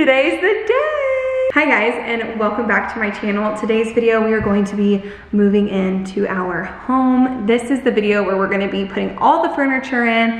Today's the day! Hi guys, and welcome back to my channel. Today's video, we are going to be moving into our home. This is the video where we're gonna be putting all the furniture in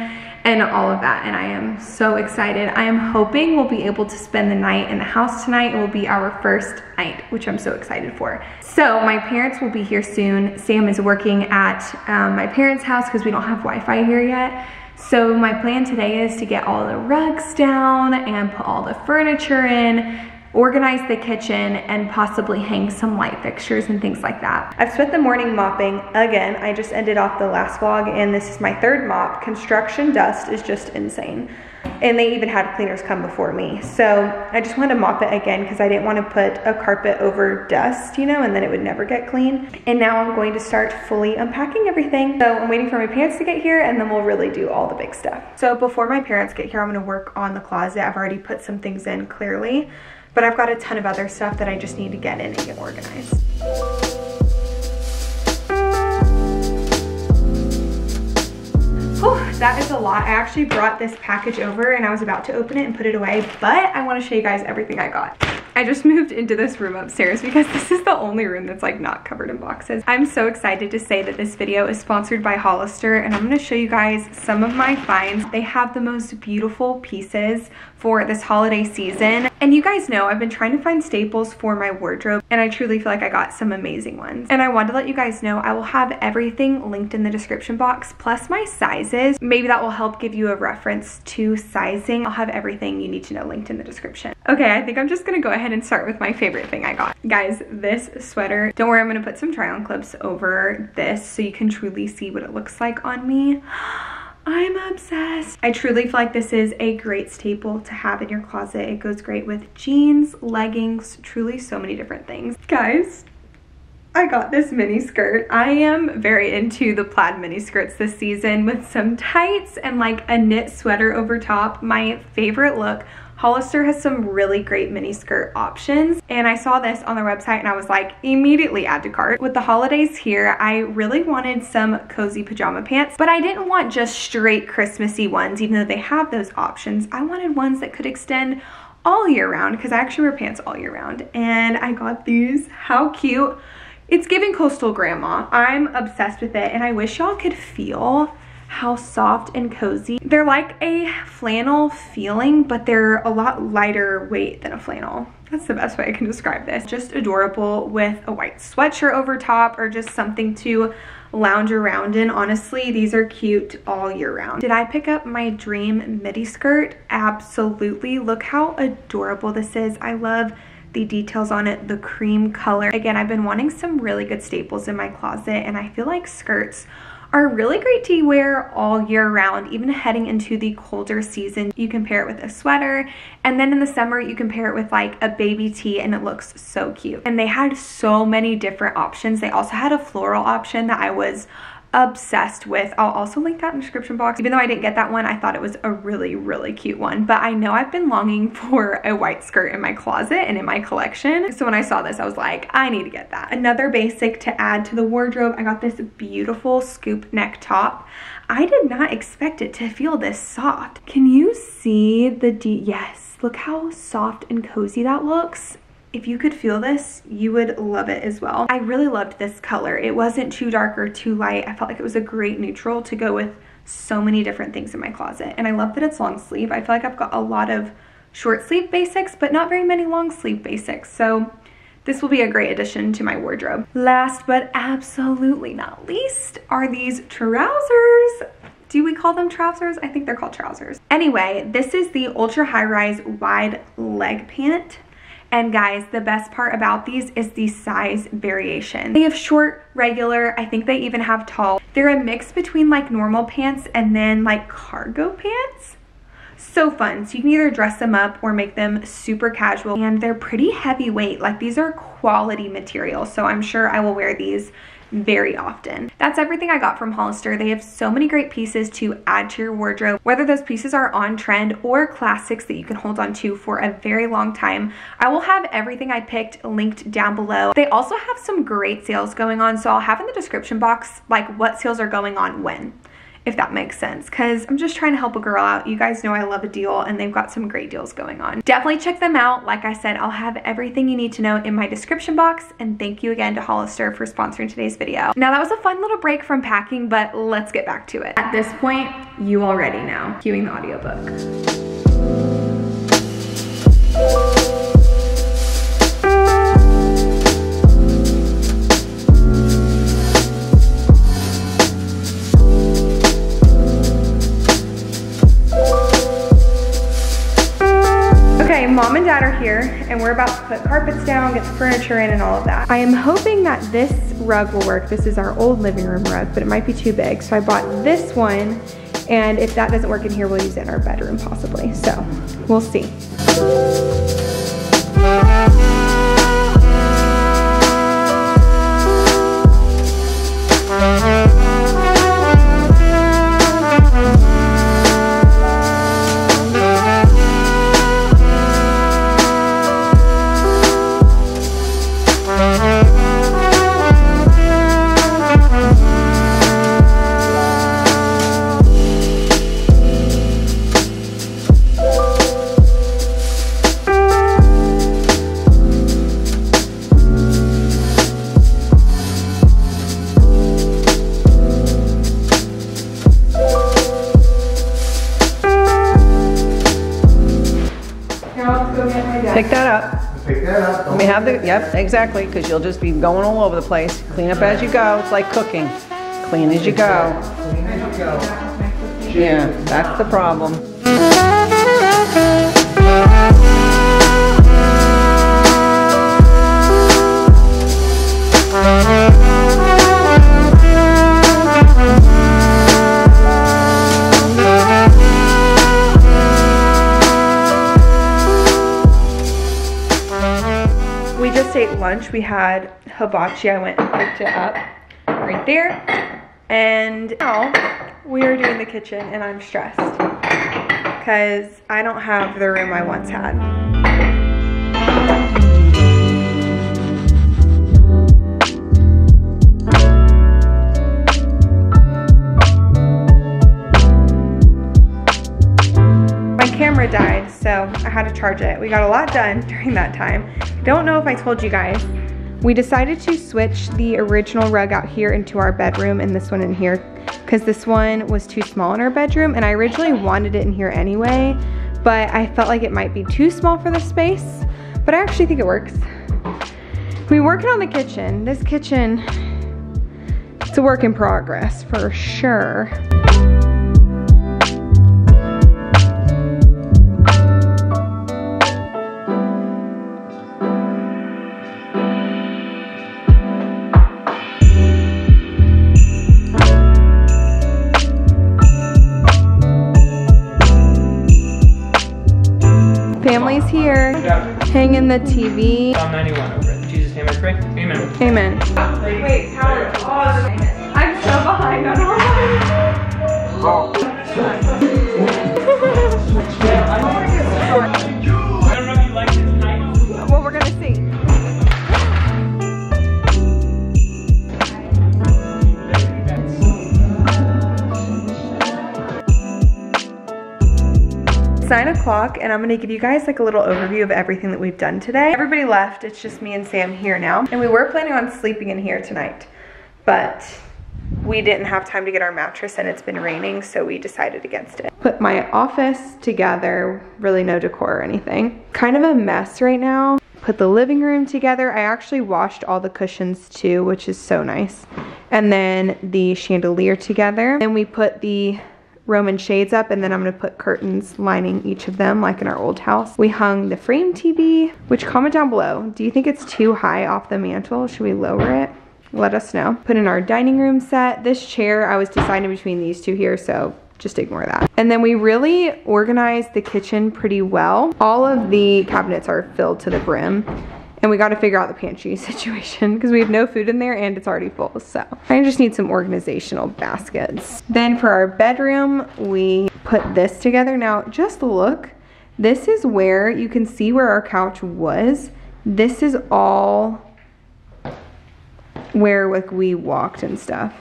and all of that, and I am so excited. I am hoping we'll be able to spend the night in the house tonight. It will be our first night, which I'm so excited for. So my parents will be here soon. Sam is working at my parents' house because we don't have Wi-Fi here yet. So my plan today is to get all the rugs down and put all the furniture in, organize the kitchen, and possibly hang some light fixtures and things like that. I've spent the morning mopping again. I just ended off the last vlog and this is my third mop. Construction dust is just insane. And they even had cleaners come before me. So I just wanted to mop it again because I didn't want to put a carpet over dust, you know, and then it would never get clean. And now I'm going to start fully unpacking everything. So I'm waiting for my parents to get here and then we'll really do all the big stuff. So before my parents get here, I'm going to work on the closet. I've already put some things in clearly, but I've got a ton of other stuff that I just need to get in and get organized. Oh, that is a lot. I actually brought this package over and I was about to open it and put it away, but I want to show you guys everything I got. I just moved into this room upstairs because this is the only room that's like not covered in boxes. I'm so excited to say that this video is sponsored by Hollister, and I'm going to show you guys some of my finds. They have the most beautiful pieces for this holiday season. And you guys know I've been trying to find staples for my wardrobe, and I truly feel like I got some amazing ones. And I wanted to let you guys know I will have everything linked in the description box, plus my sizes. Maybe that will help give you a reference to sizing. I'll have everything you need to know linked in the description. Okay, I think I'm just gonna go ahead and start with my favorite thing I got. Guys, this sweater. Don't worry, I'm gonna put some try-on clips over this so you can truly see what it looks like on me. I'm obsessed. I truly feel like this is a great staple to have in your closet. It goes great with jeans, leggings, truly so many different things. Guys, I got this mini skirt. I am very into the plaid mini skirts this season with some tights and like a knit sweater over top. My favorite look. Hollister has some really great mini skirt options, and I saw this on their website and I was like, immediately add to cart. With the holidays here, I really wanted some cozy pajama pants, but I didn't want just straight Christmassy ones, even though they have those options. I wanted ones that could extend all year round because I actually wear pants all year round, and I got these. How cute. It's giving coastal grandma. I'm obsessed with it, and I wish y'all could feel how soft and cozy. They're like a flannel feeling, but they're a lot lighter weight than a flannel. That's the best way I can describe this. Just adorable with a white sweatshirt over top or just something to lounge around in. Honestly, these are cute all year round. Did I pick up my dream midi skirt? Absolutely. Look how adorable this is. I love the details on it, the cream color. Again, I've been wanting some really good staples in my closet, and I feel like skirts are really great to wear all year round, even heading into the colder season. You can pair it with a sweater, and then in the summer you can pair it with like a baby tee, and it looks so cute. And they had so many different options. They also had a floral option that I was obsessed with. I'll also link that in the description box. Even though I didn't get that one, I thought it was a really cute one. But I know I've been longing for a white skirt in my closet and in my collection, so when I saw this I was like, I need to get that. Another basic to add to the wardrobe, I got this beautiful scoop neck top. I did not expect it to feel this soft. Can you see the yes, look how soft and cozy that looks. If you could feel this, you would love it as well. I really loved this color. It wasn't too dark or too light. I felt like it was a great neutral to go with so many different things in my closet. And I love that it's long sleeve. I feel like I've got a lot of short sleeve basics, but not very many long sleeve basics. So this will be a great addition to my wardrobe. Last but absolutely not least are these trousers. Do we call them trousers? I think they're called trousers. Anyway, this is the ultra high rise wide leg pant. And guys, the best part about these is the size variation. They have short, regular, I think they even have tall. They're a mix between like normal pants and then like cargo pants. So fun. So you can either dress them up or make them super casual. And they're pretty heavyweight. Like, these are quality material. So I'm sure I will wear these very often. That's everything I got from Hollister. They have so many great pieces to add to your wardrobe, whether those pieces are on trend or classics that you can hold on to for a very long time. I will have everything I picked linked down below. They also have some great sales going on, so I'll have in the description box like what sales are going on when. if that makes sense, because I'm just trying to help a girl out. You guys know I love a deal, and they've got some great deals going on. Definitely check them out. Like I said, I'll have everything you need to know in my description box, and thank you again to Hollister for sponsoring today's video. Now, that was a fun little break from packing, but let's get back to it. At this point, you already know. Cueing the audiobook. Mom and Dad are here, and we're about to put carpets down, get the furniture in, and all of that. I am hoping that this rug will work. This is our old living room rug, but it might be too big. So I bought this one, and if that doesn't work in here, we'll use it in our bedroom possibly. So we'll see. Yep, exactly, because you'll just be going all over the place. Clean up as you go. It's like cooking. Clean as you go. Clean as you go. Yeah, that's the problem. Lunch, we had hibachi. I went and picked it up right there, and now we are doing the kitchen, and I'm stressed because I don't have the room I once had. Camera died, so I had to charge it. We got a lot done during that time. Don't know if I told you guys, we decided to switch the original rug out here into our bedroom and this one in here, because this one was too small in our bedroom, and I originally wanted it in here anyway, but I felt like it might be too small for the space, but I actually think it works. We're working on the kitchen. This kitchen, it's a work in progress for sure. Family's here, hanging the TV. Psalm 91 over it. In Jesus' name I pray. Amen. Amen. Wait, Howard. Oh, I'm so behind on all I don't know if you like this night. Well, we're gonna see. It's 9 o'clock, and I'm gonna give you guys like a little overview of everything that we've done today. Everybody left, it's just me and Sam here now. And we were planning on sleeping in here tonight, but we didn't have time to get our mattress, and it's been raining, so we decided against it. Put my office together, really no decor or anything. Kind of a mess right now. Put the living room together. I actually washed all the cushions too, which is so nice. And then the chandelier together. And we put the Roman shades up, and then I'm gonna put curtains lining each of them like in our old house. We hung the frame TV, which comment down below, do you think it's too high off the mantle? Should we lower it? Let us know. Put in our dining room set. This chair, I was deciding between these two here, so just ignore that. And then we really organized the kitchen pretty well. All of the cabinets are filled to the brim. And we got to figure out the pantry situation because we have no food in there and it's already full. So I just need some organizational baskets. Then for our bedroom, we put this together. Now just look, this is where you can see where our couch was. This is all where like we walked and stuff.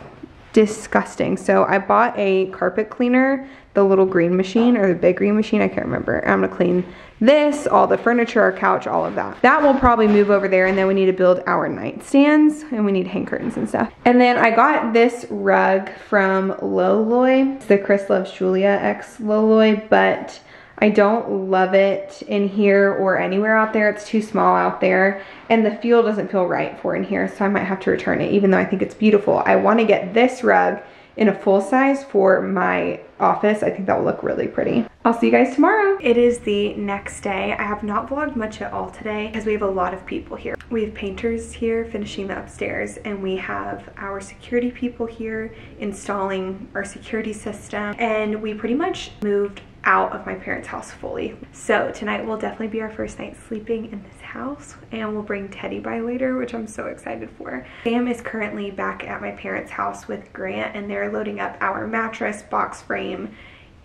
disgusting. So I bought a carpet cleaner, the little green machine or the big green machine, I can't remember. I'm gonna clean this, all the furniture, our couch, all of that. That will probably move over there, and then we need to build our nightstands, and we need hang curtains and stuff. And then I got this rug from Loloi. It's the Chris Loves Julia x Loloi, but I don't love it in here or anywhere out there. It's too small out there, and the feel doesn't feel right for in here, so I might have to return it, even though I think it's beautiful. I want to get this rug in a full size for my office. I think that will look really pretty. I'll see you guys tomorrow. It is the next day. I have not vlogged much at all today because we have a lot of people here. We have painters here finishing the upstairs, and we have our security people here installing our security system, and we pretty much moved out of my parents' house fully. So tonight will definitely be our first night sleeping in this house, and we'll bring Teddy by later, which I'm so excited for. Sam is currently back at my parents' house with Grant, and they're loading up our mattress, box frame,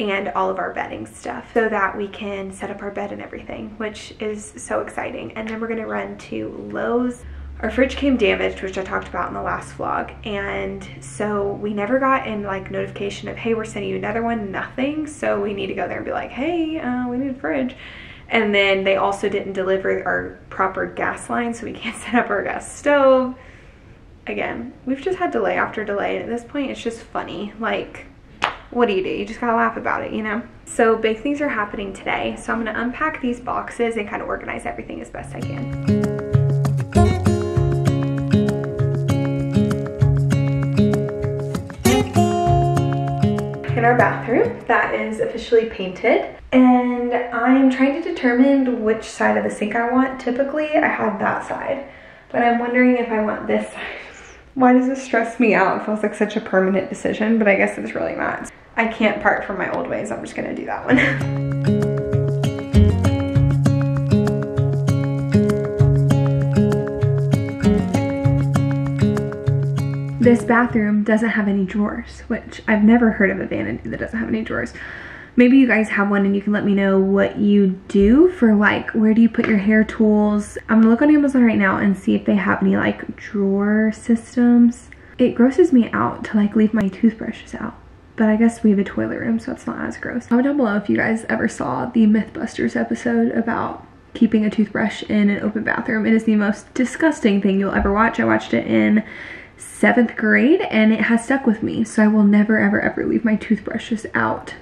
and all of our bedding stuff so that we can set up our bed and everything, which is so exciting. And then we're gonna run to Lowe's. Our fridge came damaged, which I talked about in the last vlog, and so we never got in like notification of, hey, we're sending you another one, nothing. So we need to go there and be like, hey, we need a fridge. And then they also didn't deliver our proper gas line, so we can't set up our gas stove. Again, we've just had delay after delay, and at this point it's just funny. Like, what do? You just gotta laugh about it, you know? So big things are happening today, so I'm gonna unpack these boxes and kind of organize everything as best I can. Our bathroom that is officially painted, and I'm trying to determine which side of the sink I want. Typically I have that side, but I'm wondering if I want this side. Why does this stress me out? It feels like such a permanent decision, but I guess it's really not. I can't part from my old ways. I'm just gonna do that one. This bathroom doesn't have any drawers, which I've never heard of a vanity that doesn't have any drawers. Maybe you guys have one, and you can let me know what you do for, like, where do you put your hair tools? I'm gonna look on Amazon right now and see if they have any like drawer systems. It grosses me out to like leave my toothbrushes out, but I guess we have a toilet room, so it's not as gross. Comment down below if you guys ever saw the Mythbusters episode about keeping a toothbrush in an open bathroom. It is the most disgusting thing you'll ever watch. I watched it in 7th grade, and it has stuck with me, so I will never ever ever leave my toothbrushes out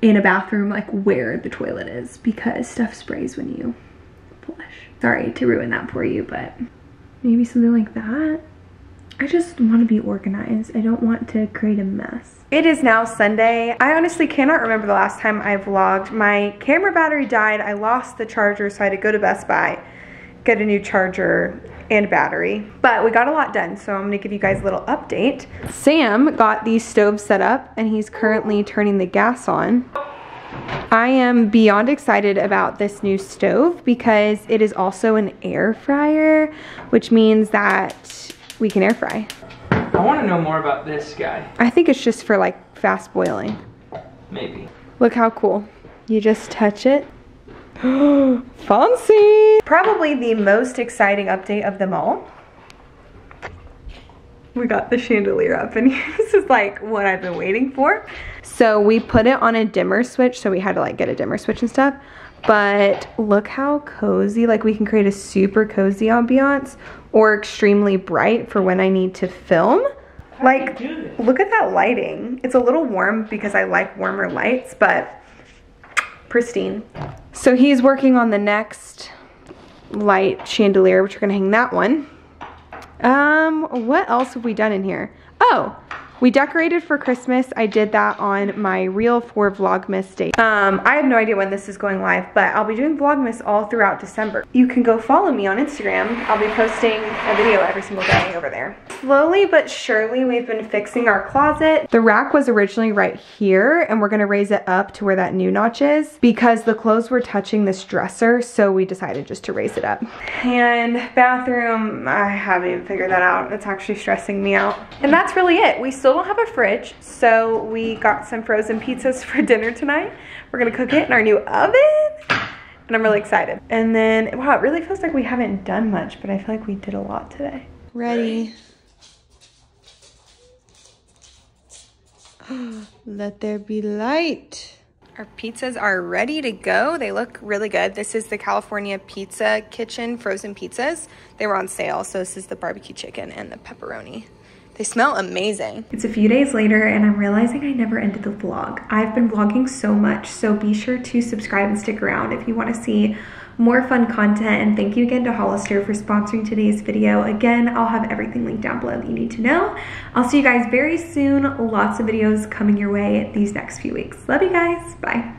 in a bathroom like where the toilet is, because stuff sprays when you flush. Sorry to ruin that for you, but maybe something like that. I just want to be organized. I don't want to create a mess. It is now Sunday. I honestly cannot remember the last time I vlogged. My camera battery died. I lost the charger, so I had to go to Best Buy, get a new charger and battery, but we got a lot done, so I'm gonna give you guys a little update. Sam got the stove set up, and he's currently turning the gas on. I am beyond excited about this new stove because it is also an air fryer, which means that we can air fry. I want to know more about this guy. I think it's just for like fast boiling. Maybe. Look how cool. You just touch it. Fonzie! Probably the most exciting update of them all. We got the chandelier up, and this is like what I've been waiting for. So we put it on a dimmer switch, so we had to like get a dimmer switch and stuff. But look how cozy, like we can create a super cozy ambiance or extremely bright for when I need to film. Like, look at that lighting. It's a little warm because I like warmer lights, but pristine. So he's working on the next light chandelier, which we're gonna hang that one. What else have we done in here? Oh, we decorated for Christmas. I did that on my reel for Vlogmas day. I have no idea when this is going live, but I'll be doing Vlogmas all throughout December. You can go follow me on Instagram. I'll be posting a video every single day over there. Slowly but surely, we've been fixing our closet. The rack was originally right here, and we're gonna raise it up to where that new notch is because the clothes were touching this dresser, so we decided just to raise it up. And bathroom, I haven't even figured that out. It's actually stressing me out. And that's really it. We still don't have a fridge, so we got some frozen pizzas for dinner tonight. We're gonna cook it in our new oven, and I'm really excited. And then, wow, it really feels like we haven't done much, but I feel like we did a lot today. Ready. Let there be light. Our pizzas are ready to go. They look really good. This is the California Pizza Kitchen frozen pizzas. They were on sale, so this is the barbecue chicken and the pepperoni. They smell amazing. It's a few days later and I'm realizing I never ended the vlog. I've been vlogging so much, so be sure to subscribe and stick around if you want to see more fun content. And thank you again to Hollister for sponsoring today's video. Again, I'll have everything linked down below that you need to know. I'll see you guys very soon. Lots of videos coming your way these next few weeks. Love you guys. Bye.